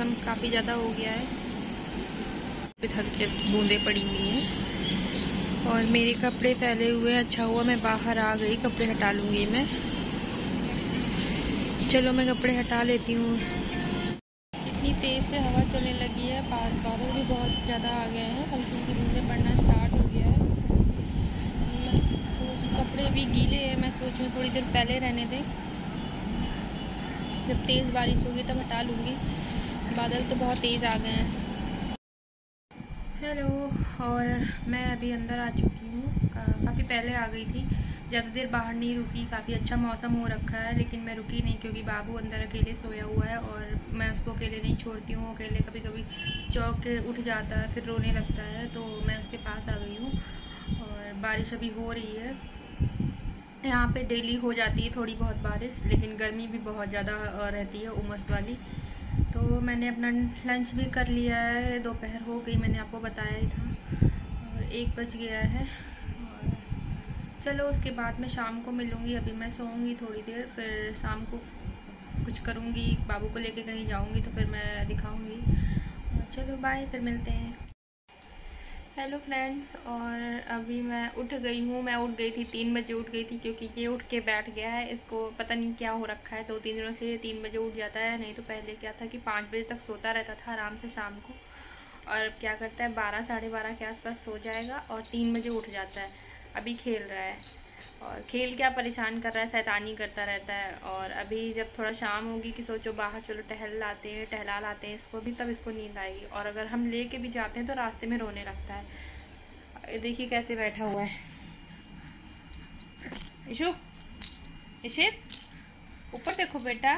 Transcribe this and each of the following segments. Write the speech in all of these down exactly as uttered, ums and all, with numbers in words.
मौसम काफ़ी ज़्यादा हो गया है, हल्की बूंदें पड़ी हुई हैं और मेरे कपड़े फैले हुए हैं। अच्छा हुआ मैं बाहर आ गई, कपड़े हटा लूँगी मैं। चलो मैं कपड़े हटा लेती हूँ। इतनी तेज़ से हवा चलने लगी है, बादल भी बहुत ज़्यादा आ गए हैं, हल्की हल्की बूंदें पड़ना स्टार्ट हो गया है। मैं कपड़े भी गीले हैं, मैं सोच रही हूँ थोड़ी देर पहले रहने दें, जब तेज़ बारिश होगी तब हटा लूँगी। बादल तो बहुत तेज़ आ गए हैं। हेलो, और मैं अभी अंदर आ चुकी हूँ, काफ़ी पहले आ गई थी, ज़्यादा देर बाहर नहीं रुकी। काफ़ी अच्छा मौसम हो रखा है लेकिन मैं रुकी नहीं, क्योंकि बाबू अंदर अकेले सोया हुआ है और मैं उसको अकेले नहीं छोड़ती हूँ। अकेले कभी कभी चौंक के उठ जाता है, फिर रोने लगता है, तो मैं उसके पास आ गई हूँ। और बारिश अभी हो रही है, यहाँ पे डेली हो जाती है थोड़ी बहुत बारिश, लेकिन गर्मी भी बहुत ज़्यादा रहती है, उमस वाली। तो मैंने अपना लंच भी कर लिया है, दोपहर हो गई, मैंने आपको बताया ही था, और एक बज गया है। चलो उसके बाद मैं शाम को मिलूँगी। अभी मैं सोऊंगी थोड़ी देर, फिर शाम को कुछ करूँगी, बाबू को लेके कहीं जाऊँगी तो फिर मैं दिखाऊँगी। चलो बाय, फिर मिलते हैं। हेलो फ्रेंड्स, और अभी मैं उठ गई हूँ। मैं उठ गई थी, तीन बजे उठ गई थी, क्योंकि ये उठ के बैठ गया है, इसको पता नहीं क्या हो रखा है। दो तीन दिनों से तीन बजे उठ जाता है, नहीं तो पहले क्या था कि पाँच बजे तक सोता रहता था आराम से शाम को, और क्या करता है बारह साढ़े बारह के आसपास सो जाएगा और तीन बजे उठ जाता है। अभी खेल रहा है, और खेल क्या परेशान कर रहा है, शैतानी करता रहता है। और अभी जब थोड़ा शाम होगी कि सोचो बाहर चलो टहल लाते हैं, टहला लाते हैं इसको भी, तब इसको नींद आएगी। और अगर हम लेके भी जाते हैं तो रास्ते में रोने लगता है। देखिए कैसे बैठा हुआ है। इशू, इशित, ऊपर देखो बेटा,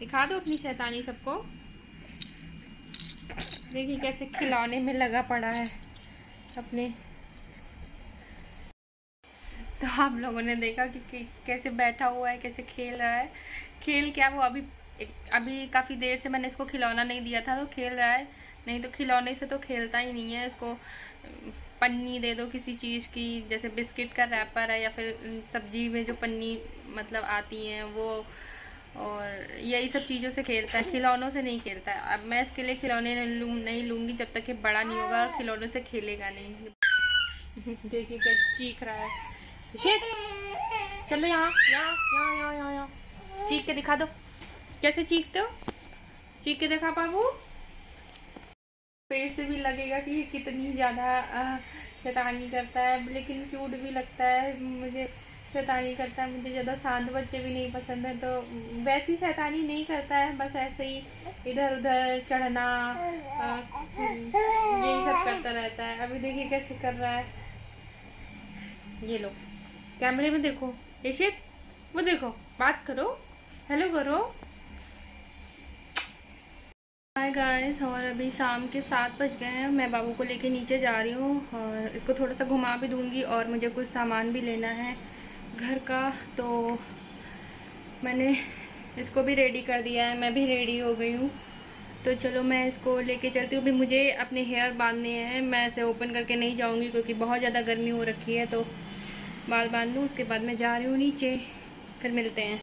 दिखा दो अपनी शैतानी सबको। देखिए कैसे खिलौने में लगा पड़ा है अपने। तो आप लोगों ने देखा कि, कि कैसे बैठा हुआ है, कैसे खेल रहा है। खेल क्या, वो अभी अभी काफ़ी देर से मैंने इसको खिलौना नहीं दिया था तो खेल रहा है, नहीं तो खिलौने से तो खेलता ही नहीं है। इसको पन्नी दे दो किसी चीज़ की, जैसे बिस्किट का रैपर है या फिर सब्जी में जो पन्नी मतलब आती हैं वो, और यही सब चीज़ों से खेलता है, खिलौनों से नहीं खेलता है। अब मैं इसके लिए खिलौने नहीं लूँगी जब तक ये बड़ा नहीं होगा, और खिलौनों से खेलेगा नहीं। देखिए कैसे चीख रहा है। चलो यहाँ यहाँ यहाँ यहाँ यहाँ यहाँ चीख के दिखा दो, कैसे चीखते हो, चीख के दिखा बाबू। पेड़ से भी लगेगा कि ये कितनी ज़्यादा शैतानी करता है, लेकिन क्यूट भी लगता है। मुझे शैतानी करता है, मुझे ज़्यादा शांत बच्चे भी नहीं पसंद है, तो वैसी शैतानी नहीं करता है, बस ऐसे ही इधर उधर चढ़ना यही सब करता रहता है। अभी देखिए कैसे कर रहा है। ये लो कैमरे में देखो, इशित वो देखो, बात करो, हेलो करो। हाय गाइस, और अभी शाम के सात बज गए हैं। मैं बाबू को लेके नीचे जा रही हूँ, और इसको थोड़ा सा घुमा भी दूँगी, और मुझे कुछ सामान भी लेना है घर का। तो मैंने इसको भी रेडी कर दिया है, मैं भी रेडी हो गई हूँ। तो चलो मैं इसको लेके चलती हूँ। अभी मुझे अपने हेयर बांधने हैं, मैं इसे ओपन करके नहीं जाऊँगी क्योंकि बहुत ज़्यादा गर्मी हो रखी है, तो बाल बांध लूँ, उसके बाद मैं जा रही हूँ नीचे, फिर मिलते हैं।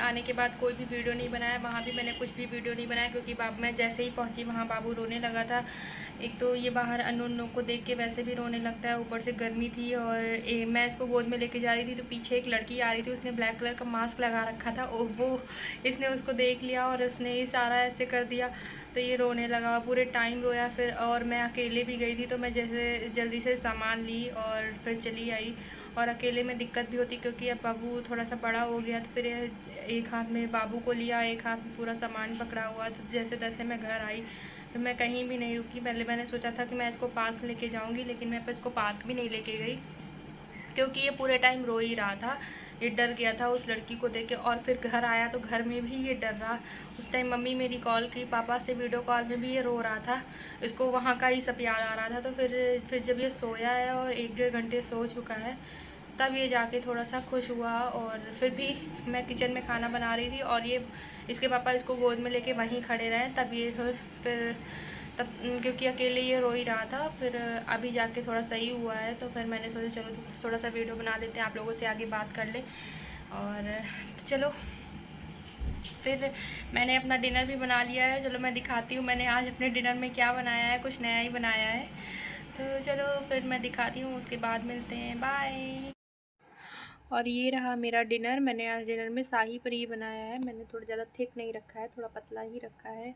आने के बाद कोई भी वीडियो नहीं बनाया, वहाँ भी मैंने कुछ भी वीडियो नहीं बनाया, क्योंकि बाबू मैं जैसे ही पहुँची वहाँ बाबू रोने लगा था। एक तो ये बाहर अननोन लोग को देख के वैसे भी रोने लगता है, ऊपर से गर्मी थी, और ए, मैं इसको गोद में लेके जा रही थी तो पीछे एक लड़की आ रही थी, उसने ब्लैक कलर का मास्क लगा रखा था, और वो इसने उसको देख लिया और उसने इशारा ऐसे कर दिया। तो ये रोने लगा, पूरे टाइम रोया। फिर और मैं अकेले भी गई थी, तो मैं जैसे जल्दी से सामान ली और फिर चली आई। और अकेले में दिक्कत भी होती क्योंकि अब बाबू थोड़ा सा बड़ा हो गया, तो फिर एक हाथ में बाबू को लिया, एक हाथ में पूरा सामान पकड़ा हुआ। तो जैसे तैसे मैं घर आई, तो मैं कहीं भी नहीं रुकी। पहले मैंने सोचा था कि मैं इसको पार्क लेके जाऊंगी, लेकिन मैं इसको पार्क भी नहीं लेके गई क्योंकि ये पूरे टाइम रो ही रहा था। ये डर गया था उस लड़की को देख के। और फिर घर आया तो घर में भी ये डर रहा। उस टाइम मम्मी मेरी कॉल की, पापा से वीडियो कॉल में भी ये रो रहा था, इसको वहाँ का ही सब याद आ रहा था। तो फिर फिर जब ये सोया है और एक डेढ़ घंटे सो चुका है, तब ये जाके थोड़ा सा खुश हुआ। और फिर भी मैं किचन में खाना बना रही थी और ये इसके पापा इसको गोद में लेके वहीं खड़े रहे, तब ये फिर तब क्योंकि अकेले ये रो ही रहा था। फिर अभी जाके थोड़ा सही हुआ है, तो फिर मैंने सोचा चलो थोड़ा सा वीडियो बना लेते हैं, आप लोगों से आगे बात कर ले। और चलो फिर मैंने अपना डिनर भी बना लिया है। चलो मैं दिखाती हूँ मैंने आज अपने डिनर में क्या बनाया है, कुछ नया ही बनाया है। तो चलो फिर मैं दिखाती हूँ, उसके बाद मिलते हैं, बाय। और ये रहा मेरा डिनर। मैंने आज डिनर में शाही पनीर बनाया है। मैंने थोड़ा ज़्यादा थिक नहीं रखा है, थोड़ा पतला ही रखा है।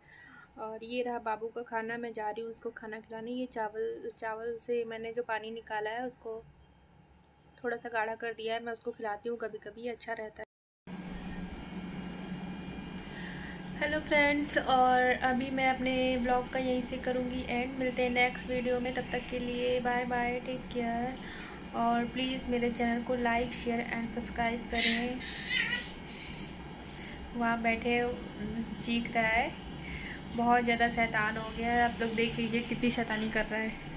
और ये रहा बाबू का खाना। मैं जा रही हूँ उसको खाना खिलाने। ये चावल चावल से मैंने जो पानी निकाला है उसको थोड़ा सा गाढ़ा कर दिया है, मैं उसको खिलाती हूँ कभी कभी, अच्छा रहता है। हेलो फ्रेंड्स, और अभी मैं अपने ब्लॉग का यहीं से करूँगी एंड। मिलते हैं नेक्स्ट वीडियो में, तब तक के लिए बाय बाय, टेक केयर। और प्लीज़ मेरे चैनल को लाइक शेयर एंड सब्सक्राइब करें। वहाँ बैठे चीख रहा है, बहुत ज़्यादा शैतान हो गया है। आप लोग देख लीजिए कितनी शैतानी कर रहा है।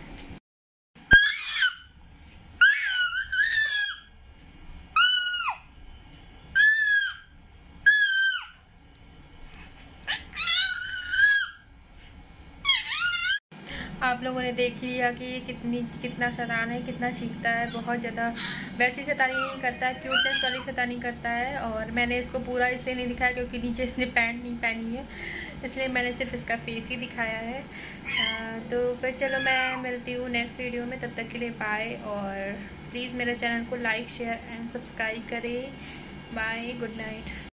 आप लोगों ने देख लिया कि ये कितनी कितना शैतान है, कितना चीखता है, बहुत ज़्यादा। वैसी शैतानी नहीं करता है, क्यूटनेस वाली शैतानी करता है। और मैंने इसको पूरा इसलिए नहीं दिखाया क्योंकि नीचे इसने पैंट नहीं पहनी है, इसलिए मैंने सिर्फ इसका फेस ही दिखाया है। आ, तो फिर चलो मैं मिलती हूँ नेक्स्ट वीडियो में, तब तक के लिए बाय। और प्लीज़ मेरे चैनल को लाइक शेयर एंड सब्सक्राइब करें। Bye, good night.